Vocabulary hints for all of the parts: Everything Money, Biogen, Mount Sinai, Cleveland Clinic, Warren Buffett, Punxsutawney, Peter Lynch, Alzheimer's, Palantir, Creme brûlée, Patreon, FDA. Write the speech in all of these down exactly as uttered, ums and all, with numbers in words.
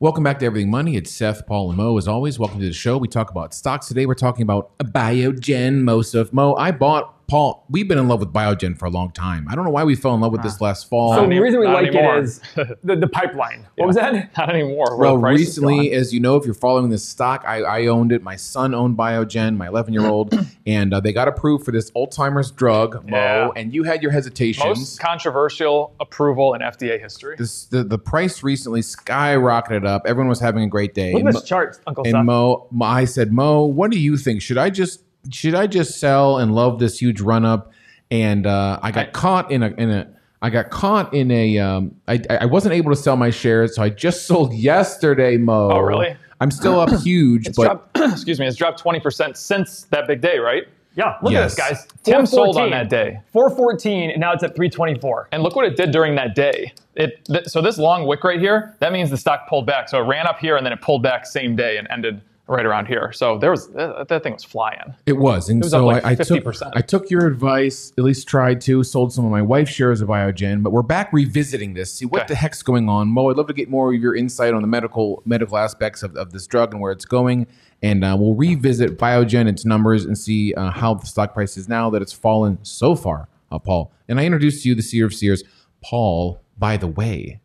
Welcome back to Everything Money. It's Seth, Paul, and Mo. As always, welcome to the show. We talk about stocks today. We're talking about Biogen, most of Mo. I bought, Paul, we've been in love with Biogen for a long time. I don't know why we fell in love with this last fall. So the reason we like anymore. it is the, the pipeline. What yeah. was that? Not anymore. Well, well recently, as you know, if you're following this stock, I, I owned it. My son owned Biogen, my eleven-year-old, and uh, they got approved for this Alzheimer's drug, Mo, yeah. and you had your hesitations. Most controversial approval in F D A history. This, the, the price recently skyrocketed up. Everyone was having a great day. Look at this chart, Uncle Seth. And Mo, I said, Mo, what do you think? Should I just should I just sell and love this huge run up? And uh, I got I, caught in a in a I got caught in a um, I I wasn't able to sell my shares, so I just sold yesterday, Mo. Oh, really? I'm still up huge, it's but dropped, excuse me, it's dropped twenty percent since that big day, right? Yeah, look yes. at this, guys. Tim sold on that day. four fourteen, and now it's at three twenty-four. And look what it did during that day. It th So this long wick right here, that means the stock pulled back. So it ran up here, and then it pulled back same day and ended right around here. So there was that, that thing was flying. It was. And it was so up like I, fifty percent. I, took, I took your advice, at least tried to, sold some of my wife's shares of Biogen, but we're back revisiting this. See, what okay. the heck's going on? Mo, I'd love to get more of your insight on the medical medical aspects of, of this drug and where it's going. And uh, we'll revisit Biogen, its numbers, and see uh, how the stock price is now that it's fallen so far, uh, Paul. And I introduced to you the Seer of Seers. Paul, by the way,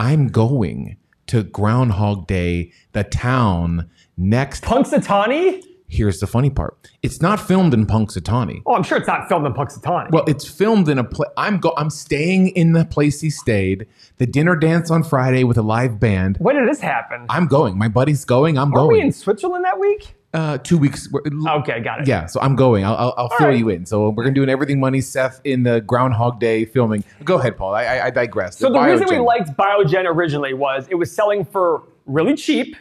I'm going to Groundhog Day, the town next. Punxsutawney? Here's the funny part. It's not filmed in Punxsutawney. Oh, I'm sure it's not filmed in Punxsutawney. Well, it's filmed in a place. I'm go I'm staying in the place he stayed. The dinner dance on Friday with a live band. When did this happen? I'm going. My buddy's going. I'm Aren't going. Are we in Switzerland that week? Uh, two weeks. Okay, got it. Yeah, so I'm going. I'll, I'll, I'll fill right. you in. So we're going to do an Everything Money, Seth, in the Groundhog Day filming. Go ahead, Paul. I, I, I digress. So the, the reason we liked Biogen originally was it was selling for really cheap.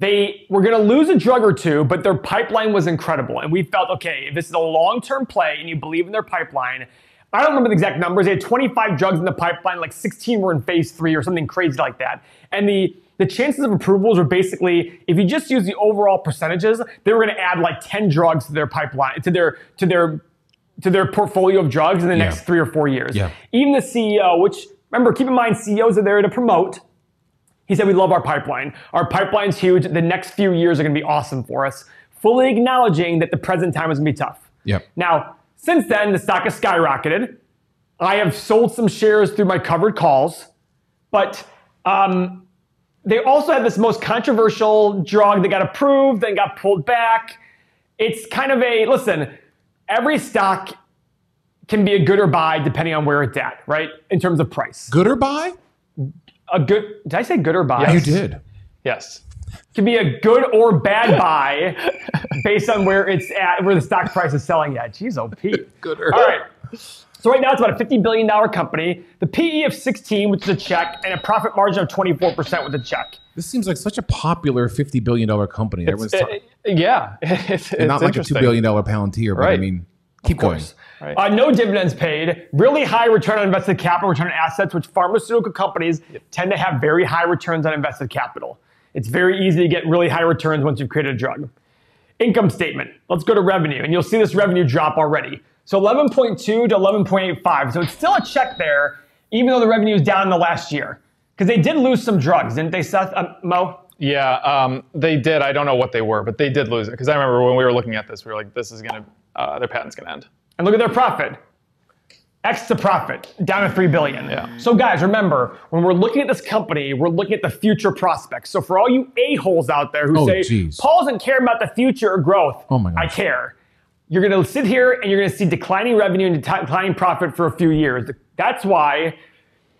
They were going to lose a drug or two, but their pipeline was incredible. And we felt, okay, if this is a long-term play and you believe in their pipeline, I don't remember the exact numbers. They had twenty-five drugs in the pipeline, like sixteen were in phase three or something crazy like that. And the The chances of approvals were basically, if you just use the overall percentages, they were going to add like ten drugs to their pipeline, to their to their to their portfolio of drugs in the yeah. next three or four years. Yeah. Even the C E O, which remember, keep in mind, C E Os are there to promote. He said, "We love our pipeline. Our pipeline's huge. The next few years are going to be awesome for us." Fully acknowledging that the present time is going to be tough. Yeah. Now, since then, the stock has skyrocketed. I have sold some shares through my covered calls, but. Um, They also had this most controversial drug that got approved, then got pulled back. It's kind of a, listen, every stock can be a good or buy depending on where it's at, right? In terms of price. Good or buy? A good, did I say good or buy? Yeah, you did. Yes. Can be a good or bad buy based on where it's at, where the stock price is selling at. Jeez, oh, Pete. Good or bad. All right. So right now it's about a fifty billion dollar company, the P E of sixteen, which is a check, and a profit margin of twenty-four percent with a check. This seems like such a popular fifty billion dollar company. Everyone's it, yeah. It's, it's not like a two billion dollar Palantir, but right. I mean, keep going. Right. Uh, no dividends paid, really high return on invested capital, return on assets, which pharmaceutical companies tend to have very high returns on invested capital. It's very easy to get really high returns once you've created a drug. Income statement. Let's go to revenue, and you'll see this revenue drop already. So eleven point two to eleven point eight five. So it's still a check there, even though the revenue is down in the last year. Because they did lose some drugs, didn't they, Seth? Um, Mo? Yeah, um, they did. I don't know what they were, but they did lose it. Because I remember when we were looking at this, we were like, this is going to, uh, their patent's going to end. And look at their profit. X the profit, down to three billion dollars. Yeah. So guys, remember, when we're looking at this company, we're looking at the future prospects. So for all you a-holes out there who oh, say, geez. Paul doesn't care about the future or growth, oh my gosh. I care. You're going to sit here and you're going to see declining revenue and declining profit for a few years. That's why,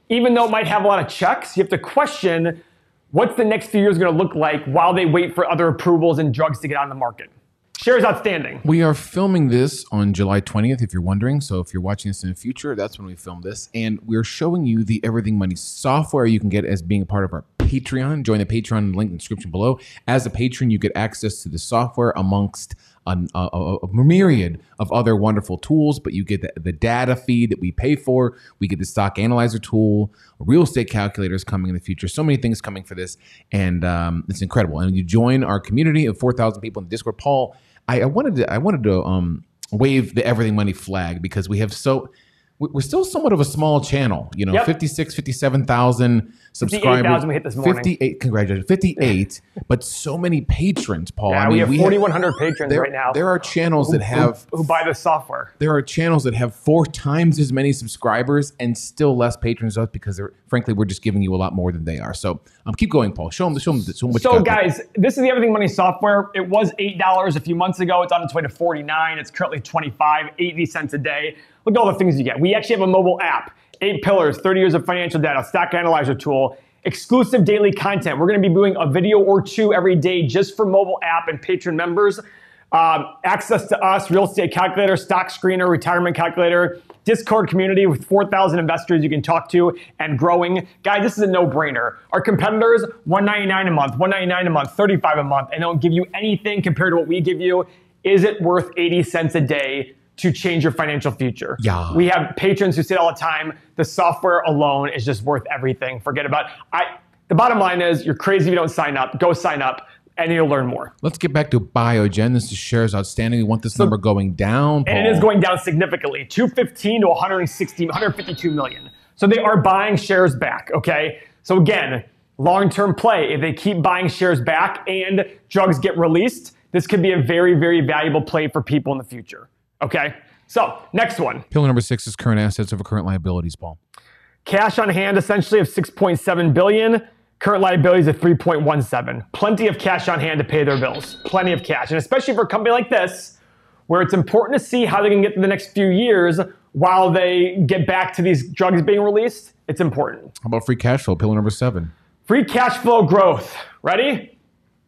even though it might have a lot of checks, you have to question what's the next few years going to look like while they wait for other approvals and drugs to get on the market. Shares outstanding. We are filming this on July twentieth, if you're wondering. So if you're watching this in the future, that's when we film this. And we're showing you the Everything Money software you can get as being a part of our Patreon. Join the Patreon, link in the description below. As a patron, you get access to the software amongst A, a, a myriad of other wonderful tools, but you get the, the data feed that we pay for. We get the stock analyzer tool, real estate calculators coming in the future. So many things coming for this, and um, it's incredible. And you join our community of four thousand people in the Discord. Paul, I, I wanted to, I wanted to um, wave the Everything Money flag because we have so. we're still somewhat of a small channel, you know, yep. fifty-six, fifty-seven thousand subscribers. fifty-eight thousand we hit this morning. fifty-eight, congratulations, fifty-eight, but so many patrons, Paul. Yeah, I mean, we have we forty-one hundred have, patrons there, right now. There are channels who, that have- who, who buy the software. There are channels that have four times as many subscribers and still less patrons us because, they're, frankly, we're just giving you a lot more than they are. So um, keep going, Paul. Show them, show them, show them what you got. So guys, this is the Everything Money software. It was eight dollars a few months ago. It's on its way to forty-nine. It's currently twenty-five, eighty cents a day. Look at all the things you get. We actually have a mobile app, eight pillars, thirty years of financial data, stock analyzer tool, exclusive daily content. We're going to be doing a video or two every day just for mobile app and Patreon members. Um, access to us, real estate calculator, stock screener, retirement calculator, Discord community with four thousand investors you can talk to and growing. Guys, this is a no-brainer. Our competitors, one ninety-nine a month, one ninety-nine a month, thirty-five a month, and don't give you anything compared to what we give you. Is it worth eighty cents a day to change your financial future? Yeah. We have patrons who say all the time, the software alone is just worth everything. Forget about it. I, the bottom line is, you're crazy if you don't sign up. Go sign up, and you'll learn more. Let's get back to Biogen. This is shares outstanding. We want this so, number going down, Paul. And it is going down significantly, two fifteen to one sixty, one fifty-two million. So they are buying shares back, okay? So again, long-term play. If they keep buying shares back and drugs get released, this could be a very, very valuable play for people in the future. Okay, so next one. Pillar number six is current assets over current liabilities, Paul. Cash on hand essentially of six point seven billion dollars, current liabilities of three point one seven. Plenty of cash on hand to pay their bills, plenty of cash. And especially for a company like this, where it's important to see how they can get through the next few years while they get back to these drugs being released, it's important. How about free cash flow, pillar number seven? Free cash flow growth, ready?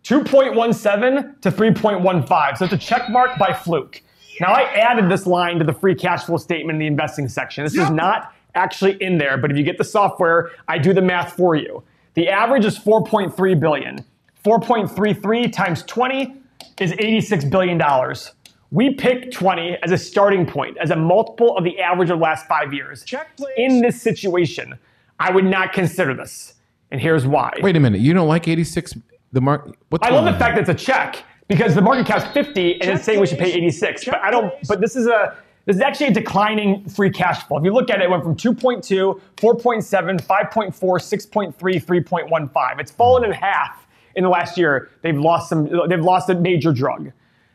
two point one seven to three point one five, so it's a check mark by fluke. Now, I added this line to the free cash flow statement in the investing section. This yep. is not actually in there, but if you get the software, I do the math for you. The average is four point three billion dollars. four point three three times twenty is eighty-six billion dollars. We pick twenty as a starting point, as a multiple of the average of the last five years. Check, please. In this situation, I would not consider this, and here's why. Wait a minute. You don't like eighty-six? The mark. I love the fact that it's a check. Because the market cap's fifty and check it's saying we should pay eighty-six, but I don't. But this is a this is actually a declining free cash flow. If you look at it, it went from two point two, four point seven, five point four, six point three, three point one five. It's fallen in half in the last year. They've lost some. They've lost a major drug.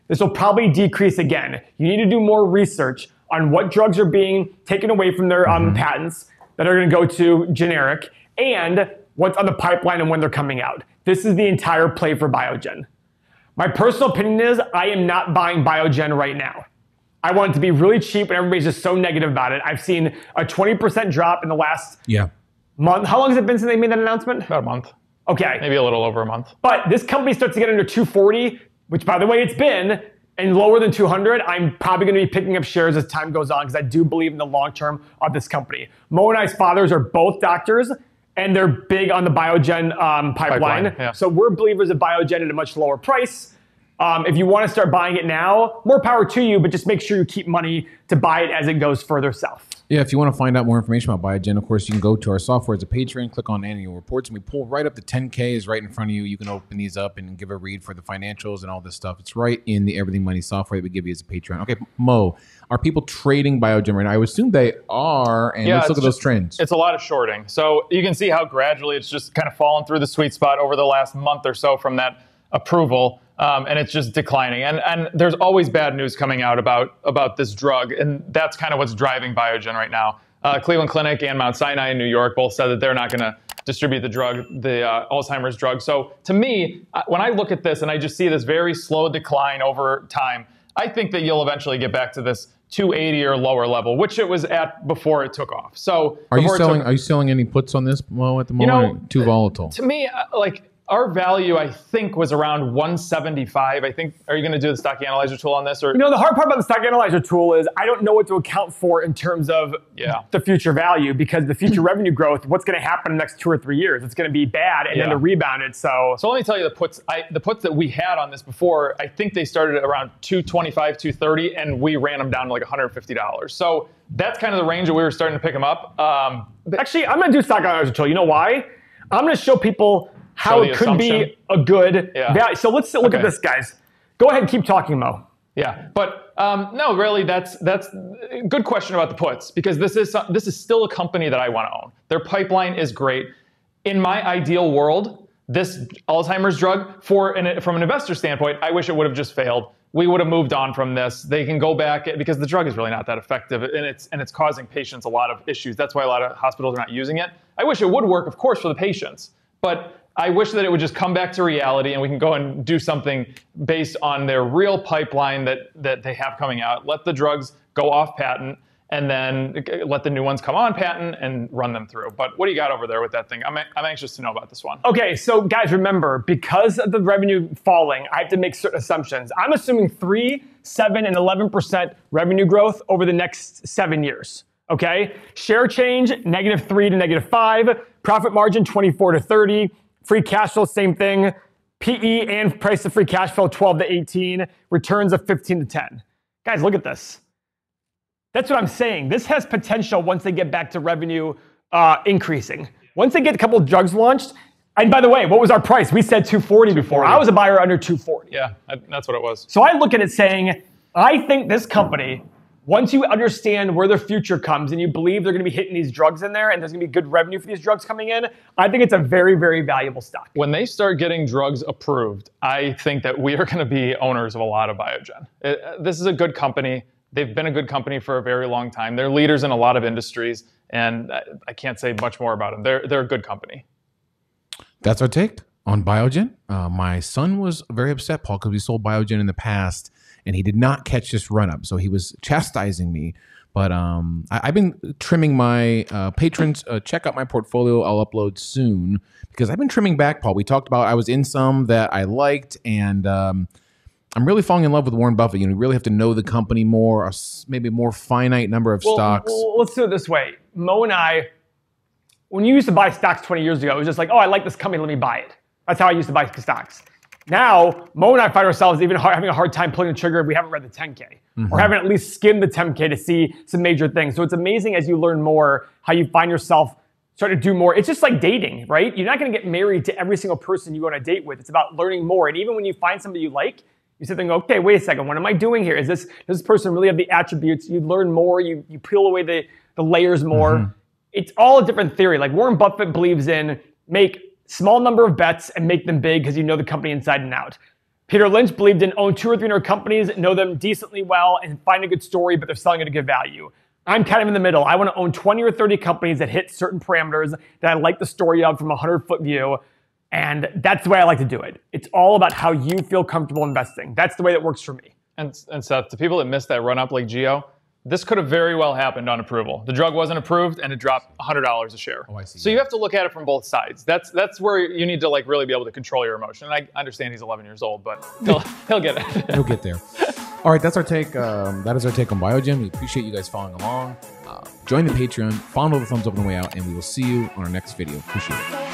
This will probably decrease again. You need to do more research on what drugs are being taken away from their um, patents that are going to go to generic and what's on the pipeline and when they're coming out. This is the entire play for Biogen. My personal opinion is I am not buying Biogen right now. I want it to be really cheap and everybody's just so negative about it. I've seen a twenty percent drop in the last yeah. month. How long has it been since they made that announcement? About a month. Okay. Maybe a little over a month. But this company starts to get under two forty, which by the way it's been, and lower than two hundred, I'm probably going to be picking up shares as time goes on because I do believe in the long term of this company. Mo and I's fathers are both doctors. And they're big on the Biogen um, pipeline. pipeline yeah. So we're believers of Biogen at a much lower price. Um, if you want to start buying it now, more power to you, but just make sure you keep money to buy it as it goes further south. Yeah, if you want to find out more information about Biogen, of course, you can go to our software as a Patreon, click on annual reports, and we pull right up. The ten K is right in front of you. You can open these up and give a read for the financials and all this stuff. It's right in the Everything Money software that we give you as a Patreon. Okay, Mo, are people trading Biogen right now? I would assume they are, and yeah, let's look at just, those trends. It's a lot of shorting. So you can see how gradually it's just kind of fallen through the sweet spot over the last month or so from that approval. Um, and it's just declining. And and there's always bad news coming out about, about this drug, and that's kind of what's driving Biogen right now. Uh, Cleveland Clinic and Mount Sinai in New York both said that they're not going to distribute the drug, the uh, Alzheimer's drug. So to me, when I look at this and I just see this very slow decline over time, I think that you'll eventually get back to this two eighty or lower level, which it was at before it took off. So are you selling? Are you selling any puts on this? Well, at the moment, you know, too volatile. To me, like. Our value, I think, was around one seventy-five. I think, are you going to do the stock analyzer tool on this? Or? You know, the hard part about the stock analyzer tool is I don't know what to account for in terms of yeah. the future value, because the future revenue growth, what's going to happen in the next two or three years? It's going to be bad, and yeah. then the rebound. It, so. so let me tell you the puts. I, the puts that we had on this before, I think they started at around two twenty-five, two thirty, and we ran them down to like one hundred fifty dollars. So that's kind of the range that we were starting to pick them up. Um, Actually, I'm going to do stock analyzer tool. You know why? I'm going to show people how it could be a good yeah. value. So let's look okay. at this, guys. Go ahead and keep talking, Mo. Yeah, but um, no, really, that's that's a good question about the puts, because this is this is still a company that I want to own. Their pipeline is great. In my ideal world, this Alzheimer's drug, for an, from an investor standpoint, I wish it would have just failed. We would have moved on from this. They can go back, because the drug is really not that effective, and it's and it's causing patients a lot of issues. That's why a lot of hospitals are not using it. I wish it would work, of course, for the patients, but I wish that it would just come back to reality and we can go and do something based on their real pipeline that, that they have coming out. Let the drugs go off patent and then let the new ones come on patent and run them through. But what do you got over there with that thing? I'm, I'm anxious to know about this one. Okay, so guys, remember, because of the revenue falling, I have to make certain assumptions. I'm assuming three, seven, and eleven percent revenue growth over the next seven years. Okay, share change, negative three to negative five, profit margin twenty-four to thirty, free cash flow, same thing, P E and price of free cash flow twelve to eighteen, returns of fifteen to ten. Guys, look at this. That's what I'm saying. This has potential once they get back to revenue uh, increasing. Once they get a couple of drugs launched, and by the way, what was our price? We said two forty before. I was a buyer under two forty. Yeah, I, that's what it was. So I look at it saying, I think this company, once you understand where their future comes and you believe they're going to be hitting these drugs in there and there's going to be good revenue for these drugs coming in, I think it's a very, very valuable stock. When they start getting drugs approved, I think that we are going to be owners of a lot of Biogen. It, this is a good company. They've been a good company for a very long time. They're leaders in a lot of industries, and I, I can't say much more about them. They're, they're a good company. That's our take on Biogen. Uh, my son was very upset, Paul, because we sold Biogen in the past, and he did not catch this run-up, so he was chastising me. But um, I, I've been trimming my uh, patrons. Uh, check out my portfolio. I'll upload soon because I've been trimming back, Paul. We talked about I was in some that I liked, and um, I'm really falling in love with Warren Buffett. You know, you really have to know the company more, or maybe a more finite number of well, stocks. Well, let's do it this way. Mo and I, when you used to buy stocks twenty years ago, it was just like, oh, I like this company. Let me buy it. That's how I used to buy stocks. Now, Mo and I find ourselves even having a hard time pulling the trigger if we haven't read the ten K mm-hmm. or haven't at least skimmed the ten K to see some major things. So it's amazing as you learn more how you find yourself starting to do more. It's just like dating, right? You're not going to get married to every single person you go on a date with. It's about learning more. And even when you find somebody you like, you sit there and go, okay, wait a second. What am I doing here? Is this, does this person really have the attributes? You learn more. You, you peel away the, the layers more. Mm-hmm. It's all a different theory. Like Warren Buffett believes in make small number of bets and make them big because you know the company inside and out. Peter Lynch believed in own two or three hundred companies, know them decently well, and find a good story, but they're selling at a good value. I'm kind of in the middle. I want to own twenty or thirty companies that hit certain parameters that I like the story of from a hundred foot view, and that's the way I like to do it. It's all about how you feel comfortable investing. That's the way that works for me. And, and Seth, to people that missed that run-up like Gio, this could have very well happened on approval. The drug wasn't approved, and it dropped one hundred dollars a share. Oh, I see. So you have to look at it from both sides. That's that's where you need to like really be able to control your emotion. And I understand he's eleven years old, but he'll, he'll get it. He'll get there. All right, that's our take. Um, that is our take on Biogen. We appreciate you guys following along. Uh, join the Patreon, fondle the thumbs up on the way out, and we will see you on our next video. Appreciate it.